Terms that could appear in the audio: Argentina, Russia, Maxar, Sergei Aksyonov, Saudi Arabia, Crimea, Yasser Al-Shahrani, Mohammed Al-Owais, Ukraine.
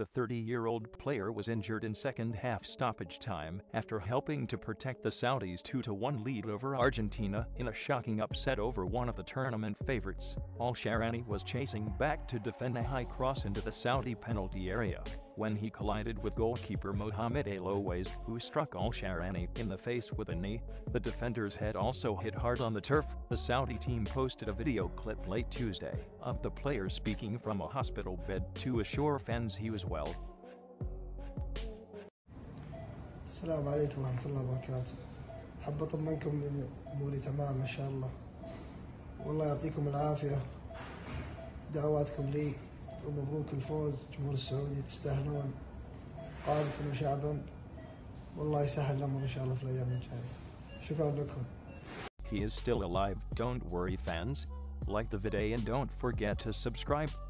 The 30-year-old player was injured in second half stoppage time after helping to protect the Saudis' 2-1 lead over Argentina in a shocking upset over one of the tournament favorites. Al-Shahrani was chasing back to defend a high cross into the Saudi penalty area when he collided with goalkeeper Mohammed Al-Owais, who struck Al-Shahrani in the face with a knee. The defender's head also hit hard on the turf. The Saudi team posted a video clip late Tuesday of the player speaking from a hospital bed to assure fans he was well. السلام عليكم ورحمة الله وبركاته. حابة أطمنكم إن أموري تمام إن شاء الله. والله يعطيكم العافية. دعواتكم لي ومبروك الفوز. جمهور السعودي تستاهلون قادة وشعبا. والله يسهل الأمر إن شاء الله في الأيام الجاية. شكرا لكم. He is still alive. Don't worry, fans. Like the video and don't forget to subscribe.